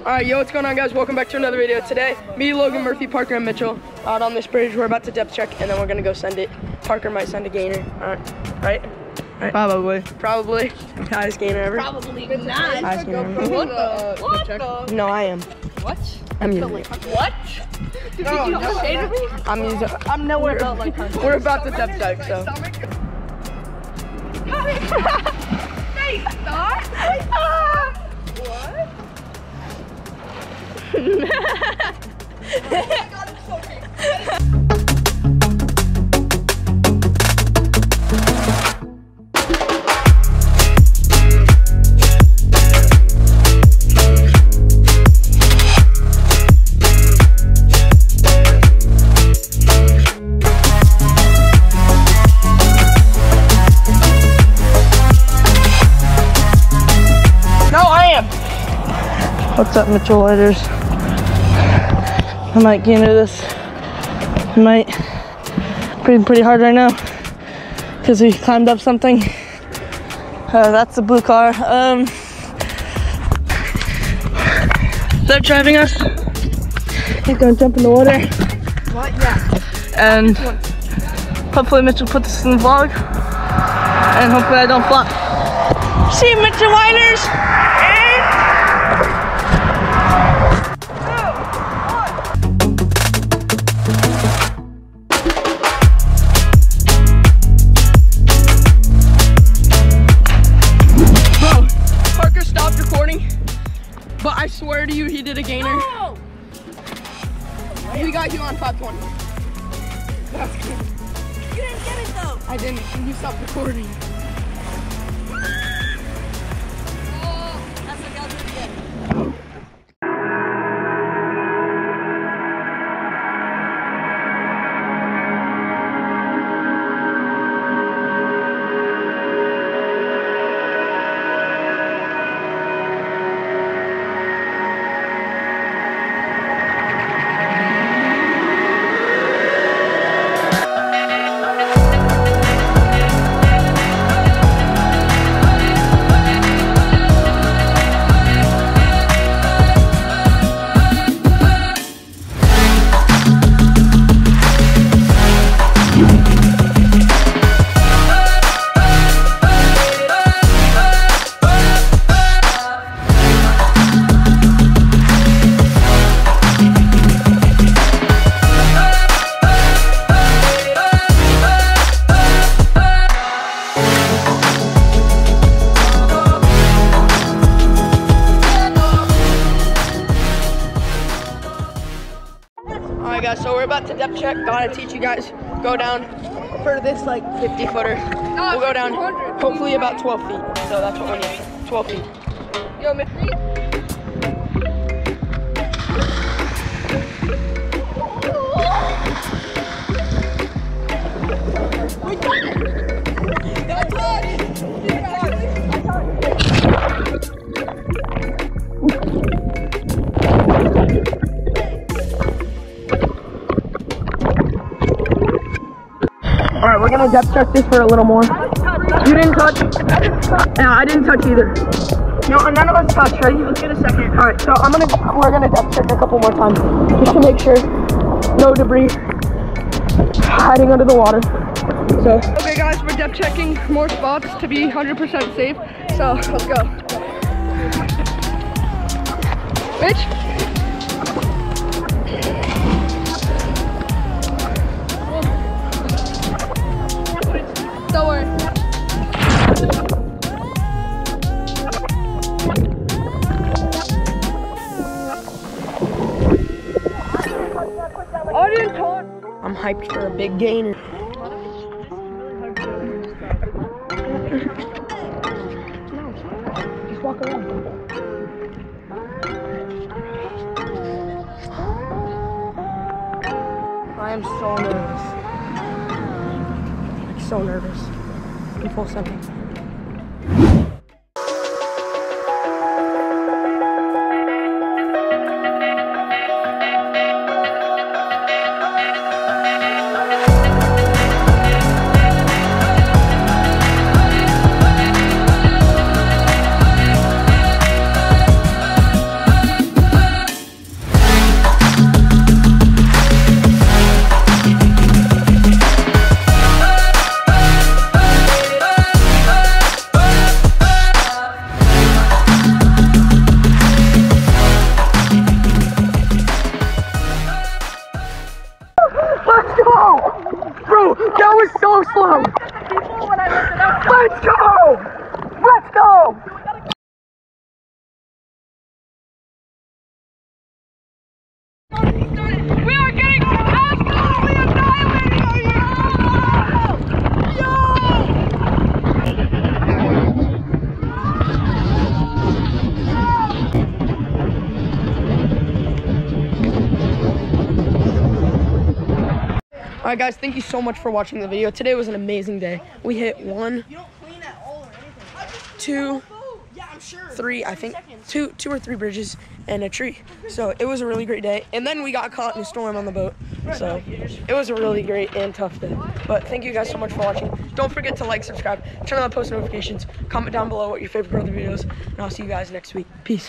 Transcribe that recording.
Alright, yo, what's going on, guys? Welcome back to another video. Today, me, Logan, Murphy, Parker, and Mitchell out on this bridge. We're about to depth check, and then we're gonna go send it. Parker might send a gainer. Alright, right? Probably. Highest gainer ever. Probably not. Highest gainer ever. What? No, I am. What? I'm using it. What? Did you not shade me? I'm using it. I'm nowhere about like her. We're about to depth check, so. Nice thought. What? No, I am. What's up, Mitchell Whiteers? I might get into this. I might. Pretty hard right now because we climbed up something. That's the blue car. They're driving us. He's gonna jump in the water. What? Yeah. And hopefully Mitchell put this in the vlog. And hopefully I don't flop. See you, Mitchell Whiteers. But I swear to you, he did a gainer. No! We got you on 520. That's good. You didn't get it though. I didn't. Can you stop recording? Oh, that's what y'all did again. Alright, guys, so we're about to depth check. Gotta teach you guys. Go down for this like 50 footer. We'll go down hopefully about 12 feet. So that's what we need. 12 feet. Yo, we got it! That's hard! I got it! Alright, we're gonna depth check this for a little more. You didn't touch. No, I didn't touch either. No, none of us touched, right? Let's get a second. Alright, so we're gonna depth check a couple more times. Just to make sure. No debris hiding under the water. So okay guys, we're depth checking more spots to be 100% safe. So let's go. Mitch? Don't worry. I'm hyped for a big gainer. No, just walk around. I am so nervous. So nervous. Before something. so slow. Let's go! Let's go! Alright guys, thank you so much for watching the video. Today was an amazing day. We hit 1, 2, 3, I think two or three bridges and a tree. So it was a really great day. And then we got caught in a storm on the boat. So it was a really great and tough day. But thank you guys so much for watching. Don't forget to like, subscribe, turn on the post notifications, comment down below what your favorite part of the video is, and I'll see you guys next week. Peace.